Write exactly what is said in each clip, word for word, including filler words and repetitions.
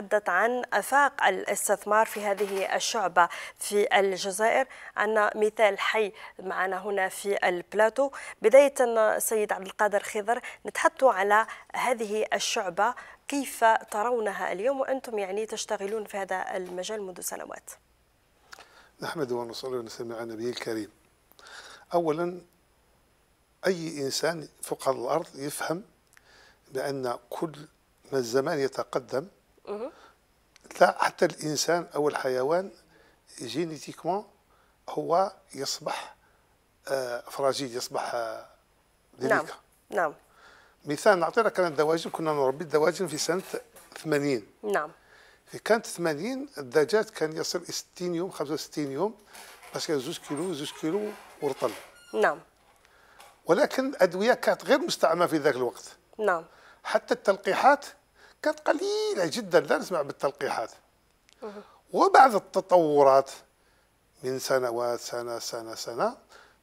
نتحدث عن آفاق الاستثمار في هذه الشعبة في الجزائر. عندنا مثال حي معنا هنا في البلاتو. بداية سيد عبد القادر خيضر، نتحدثوا على هذه الشعبة، كيف ترونها اليوم وأنتم يعني تشتغلون في هذا المجال منذ سنوات؟ نحمد ونصلي ونسلم على النبي الكريم. أولا، أي إنسان فوق الأرض يفهم بأن كل ما الزمان يتقدم لا حتى الإنسان أو الحيوان جينيتيكمون هو يصبح فراجيل، يصبح ديليكا. نعم نعم. مثال نعطي لك، أنا الدواجن كنا نربي الدواجن في سنة ثمانين. نعم. في كانت ثمانين الدجاج كان يصل ستين يوم، خمسة وستين يوم، بس كان زوج كيلو زوج كيلو ورطل. نعم. ولكن الأدوية كانت غير مستعملة في ذاك الوقت. نعم. حتى التلقيحات كانت قليلة جدا، لا نسمع بالتلقيحات. وبعد التطورات من سنوات سنة سنة سنة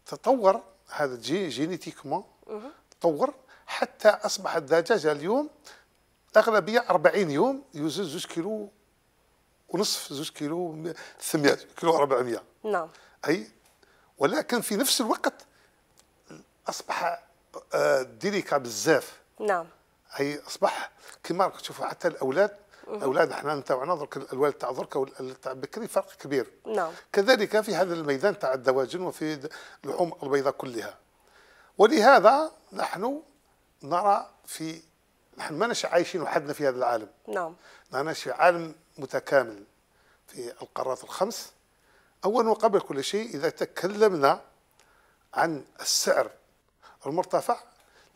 تطور هذا جي جينيتيكمون، تطور حتى أصبح الدجاجة اليوم أغلبية أربعين يوم يوزن زوج كيلو ونصف، زوج كيلو ثمانية كيلو أربعمية. نعم. أي ولكن في نفس الوقت أصبح ديليكا بزاف. نعم. هي أصبح كما راكم تشوفوا حتى الأولاد، الأولاد حنا نتاعنا درك، الأولاد تاع درك والأولاد تاع بكري فرق كبير. نعم. كذلك في هذا الميدان تاع الدواجن وفي اللحوم البيضاء كلها. ولهذا نحن نرى في نحن ماناش عايشين وحدنا في هذا العالم. نعم. ماناش في عالم متكامل في القارات الخمس. أولا وقبل كل شيء، إذا تكلمنا عن السعر المرتفع،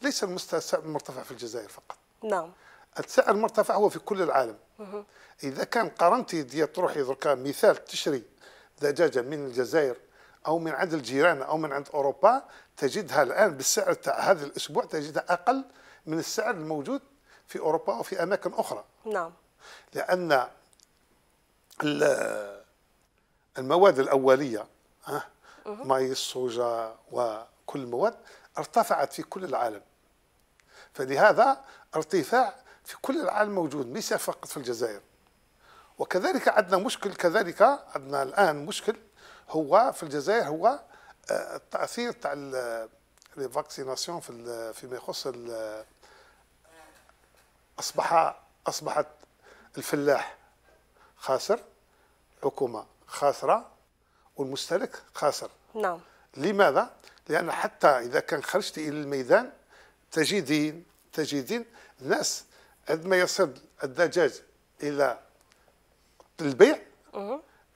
ليس السعر المرتفع في الجزائر فقط. نعم. السعر المرتفع هو في كل العالم. مه. إذا كان قارنتي ديال تروحي دركا مثال تشري دجاجة من الجزائر أو من عند الجيران أو من عند أوروبا، تجدها الآن بالسعر تاع هذا الأسبوع تجدها أقل من السعر الموجود في أوروبا أو في أماكن أخرى. نعم. لأن المواد الأولية، ماي الصوجة وكل المواد، ارتفعت في كل العالم. فلهذا ارتفاع في كل العالم موجود، ليس فقط في الجزائر. وكذلك عندنا مشكل، كذلك عندنا الآن مشكل هو في الجزائر، هو التأثير تاع الفاكسيناسيون في فيما يخص أصبح أصبحت الفلاح خاسر، الحكومة خاسرة، والمستهلك خاسر. نعم. لماذا؟ لأن حتى إذا كان خرجت إلى الميدان تجدين تجدين الناس عندما يصل الدجاج إلى البيع،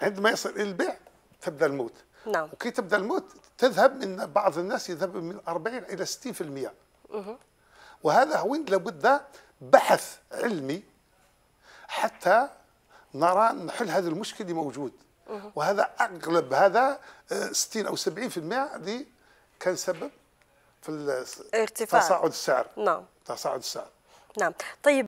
عندما يصل إلى البيع تبدأ الموت. نعم. وكي تبدأ الموت تذهب من بعض الناس، يذهب من أربعين إلى ستين بالمئة. وهذا وين لابد بحث علمي حتى نرى نحل هذا المشكل اللي موجود. وهذا أغلب هذا ستين أو سبعين بالمئة اللي كان سبب في ارتفاع تصاعد السعر. نعم. تصاعد السعر. نعم. طيب.